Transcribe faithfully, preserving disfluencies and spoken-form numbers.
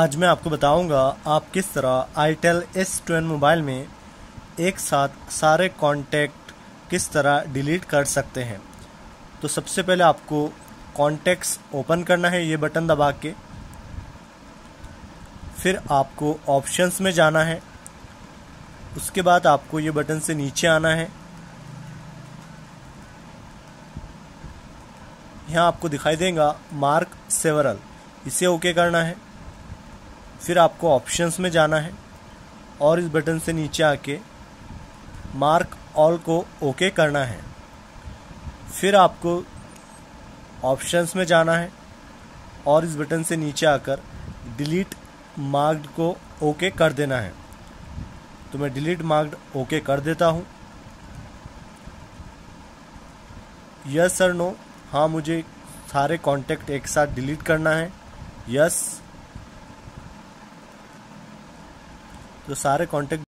आज मैं आपको बताऊंगा आप किस तरह itel S two N mobile में एक साथ सारे कॉन्टैक्ट किस तरह डिलीट कर सकते हैं। तो सबसे पहले आपको कॉन्टैक्ट्स ओपन करना है ये बटन दबा के। फिर आपको ऑप्शंस में जाना है। उसके बाद आपको ये बटन से नीचे आना है। यहाँ आपको दिखाई देगा मार्क सेवरल, इसे ओके करना है। फिर आपको ऑप्शंस में जाना है और इस बटन से नीचे आके मार्क ऑल को ओके करना है। फिर आपको ऑप्शंस में जाना है और इस बटन से नीचे आकर डिलीट मार्क्ड को ओके कर देना है। तो मैं डिलीट मार्क्ड ओके कर देता हूँ। यस सर नो, हाँ मुझे सारे कॉन्टैक्ट एक साथ डिलीट करना है। यस, तो सारे कॉन्टैक्ट